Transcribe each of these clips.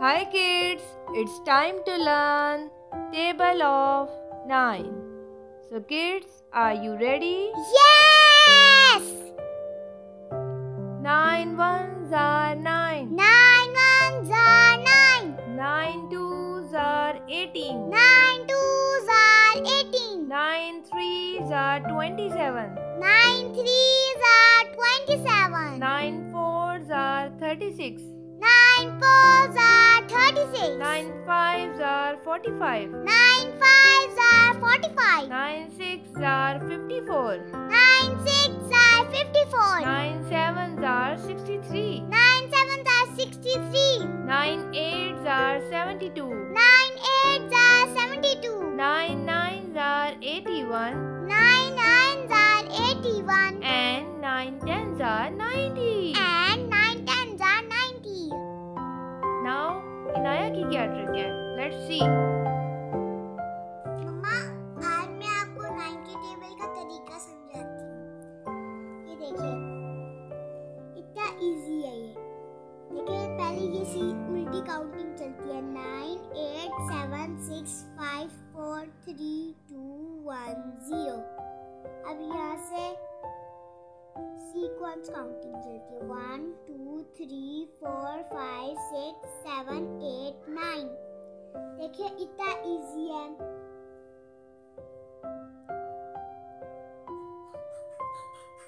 Hi kids, it's time to learn Table of 9. So kids, are you ready? Yes! 9 ones are 9. 9 ones are 9. 9 twos are 18. 9 twos are 18. 9 threes are 27. 9 threes are 27. 9 fours are 36. 9 fours are 36. 9 fives are 45. 9 fives are 45. 9 sixes are 54. 9 6s are 54. 9 7s are 63. 9 7s are 63. 9 8s are 72. 9 8s are 72. 9 9s are 81. 9 9s are 81. And 9 10s are 90. And 9 10s are 90. Now, Inaya ki kya trick hai? Let's see. Mama, आज मैं आपको 9 के table का तरीका समझाती हूँ। ये देखिए, इतना इजी है ये। देखिए, पहले ये सी उल्टी काउंटिंग चलती है 9 8 7 6 5 4 3 2 1 0। अब यहाँ से सीक्वेंस काउंटिंग चलती है 1 2 3 4 5 6 7 8 9। देखिए इतना इजी है।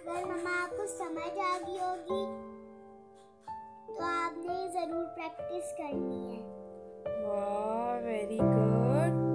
अगर मम्मा आपको समझ आ गई होगी तो आपने जरूर प्रैक्टिस करनी है। वाह, वेरी गुड।